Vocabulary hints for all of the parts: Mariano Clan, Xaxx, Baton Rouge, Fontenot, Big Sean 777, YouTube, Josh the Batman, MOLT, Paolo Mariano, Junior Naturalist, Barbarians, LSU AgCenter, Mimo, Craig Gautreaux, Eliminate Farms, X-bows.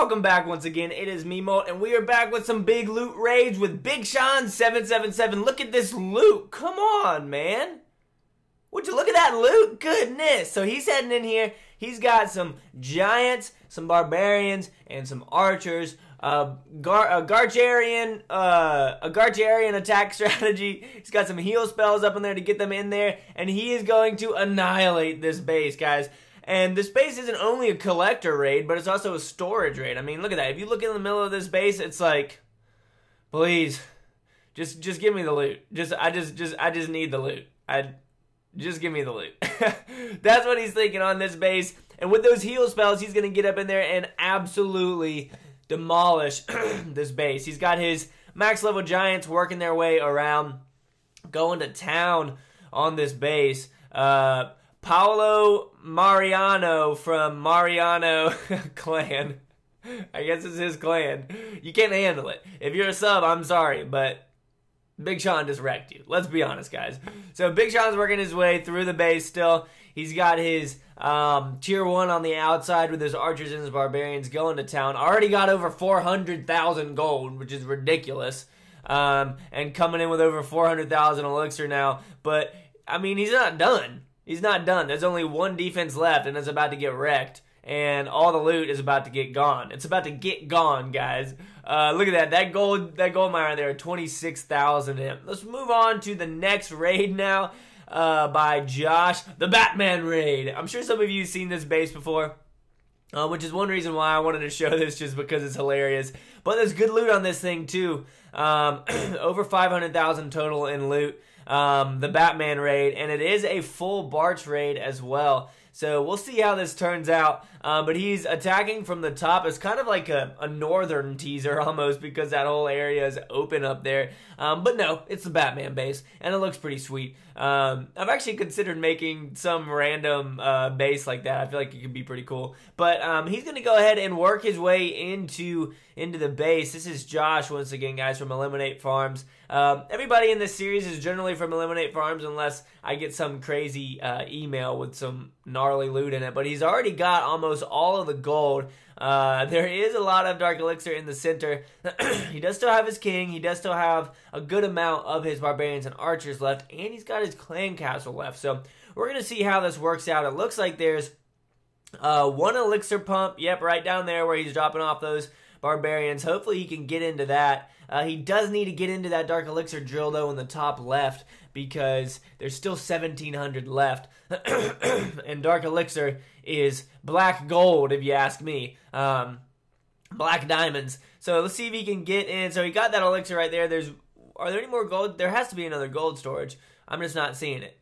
Welcome back once again, it is Mimo, and we are back with some big loot rage with Big Sean 777. Look at this loot, come on, man. Would you look at that loot? Goodness. So he's heading in here, he's got some giants, some barbarians, and some archers. A Garcharian attack strategy. He's got some heal spells up in there to get them in there, and he is going to annihilate this base, guys. And this base isn't only a collector raid, but it's also a storage raid. I mean, look at that. If you look in the middle of this base, it's like, please, just give me the loot. I just need the loot. Just give me the loot. That's what he's thinking on this base. And with those heal spells, he's gonna get up in there and absolutely demolish this base. He's got his max level giants working their way around, going to town on this base. Paolo Mariano from Mariano Clan. I guess it's his clan. You can't handle it. If you're a sub, I'm sorry, but Big Sean just wrecked you. Let's be honest, guys. So Big Sean's working his way through the base still. He's got his tier 1 on the outside with his archers and his barbarians going to town. Already got over 400,000 gold, which is ridiculous. And coming in with over 400,000 elixir now. But, I mean, he's not done. He's not done. There's only one defense left, and it's about to get wrecked. And all the loot is about to get gone. It's about to get gone, guys. Look at that. That gold mine right there, 26,000 in. Let's move on to the next raid now by Josh the Batman raid. I'm sure some of you have seen this base before, which is one reason why I wanted to show this, just because it's hilarious. But there's good loot on this thing, too. Over 500,000 total in loot. The Batman raid, and it is a full Barch raid as well. So we'll see how this turns out, but he's attacking from the top. It's kind of like a northern teaser almost, because that whole area is open up there. But no, it's the Batman base, and it looks pretty sweet. I've actually considered making some random base like that. I feel like it could be pretty cool. But he's going to go ahead and work his way into the base. This is Josh once again, guys, from Eliminate Farms. Everybody in this series is generally from Eliminate Farms, unless I get some crazy email with some gnarly loot in it. But he's already got almost all of the gold. There is a lot of dark elixir in the center. He does still have his king. He does still have a good amount of his barbarians and archers left, and he's got his clan castle left. So we're gonna see how this works out. It looks like there's one elixir pump, yep, right down there where he's dropping off those barbarians. Hopefully he can get into that. He does need to get into that dark elixir drill though in the top left, because there's still 1,700 left. And dark elixir is black gold, if you ask me. Black diamonds. So let's see if he can get in. So he got that elixir right there. Are there any more gold? There has to be another gold storage. I'm just not seeing it.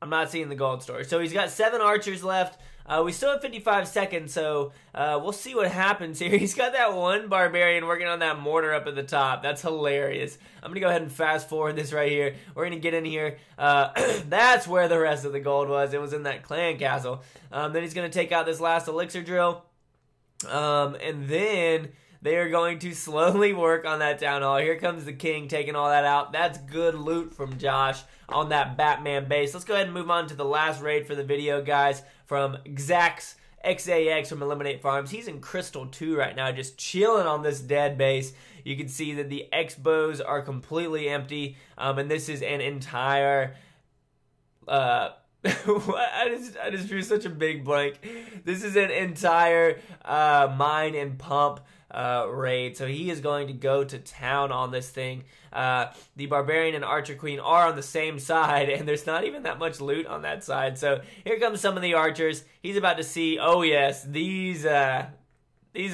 I'm not seeing the gold storage. So he's got 7 archers left. We still have 55 seconds, so we'll see what happens here. He's got that one barbarian working on that mortar up at the top. That's hilarious. I'm going to go ahead and fast forward this right here. We're going to get in here. That's where the rest of the gold was. It was in that clan castle. Then he's going to take out this last elixir drill. And then they are going to slowly work on that town hall. Here comes the king taking all that out. That's good loot from Josh on that Batman base. Let's go ahead and move on to the last raid for the video, guys, from Xaxx, XAX from Eliminate Farms. He's in Crystal 2 right now, just chilling on this dead base. You can see that the X-bows are completely empty, and this is an entire... I just drew such a big blank. This is an entire mine and pump raid. So he is going to go to town on this thing. The barbarian and archer queen are on the same side, and there's not even that much loot on that side. So here comes some of the archers. He's about to see, oh yes, these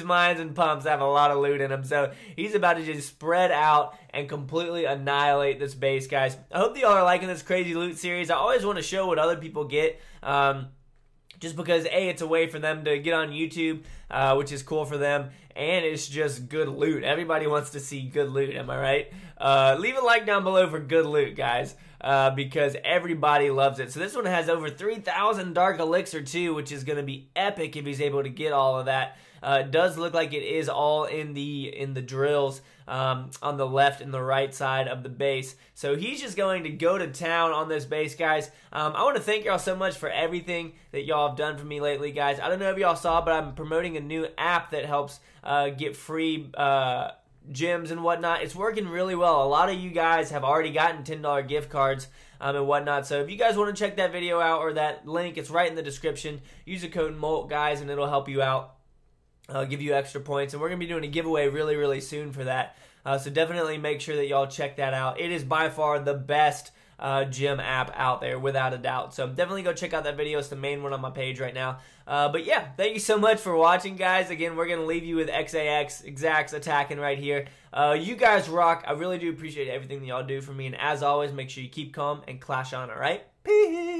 mines and pumps have a lot of loot in them, so he's about to just spread out and completely annihilate this base, guys. I hope you all are liking this crazy loot series. I always want to show what other people get, just because, A, it's a way for them to get on YouTube, which is cool for them, and it's just good loot. Everybody wants to see good loot, am I right? Leave a like down below for good loot, guys, because everybody loves it. So this one has over 3,000 dark elixir, too, which is going to be epic if he's able to get all of that. It does look like it is all in the drills on the left and the right side of the base. So he's just going to go to town on this base, guys. I want to thank y'all so much for everything that y'all have done for me lately, guys. I don't know if y'all saw, but I'm promoting a new app that helps get free gyms and whatnot. It's working really well. A lot of you guys have already gotten $10 gift cards and whatnot. So if you guys want to check that video out or that link, it's right in the description. Use the code MOLT, guys, and it'll help you out. I'll give you extra points, and we're going to be doing a giveaway really, really soon for that. So definitely make sure that y'all check that out. It is by far the best gym app out there, without a doubt. So definitely go check out that video. It's the main one on my page right now. But yeah, thank you so much for watching, guys. Again, we're going to leave you with Xaxx attacking right here. You guys rock. I really do appreciate everything that y'all do for me. And as always, make sure you keep calm and clash on, all right? Peace.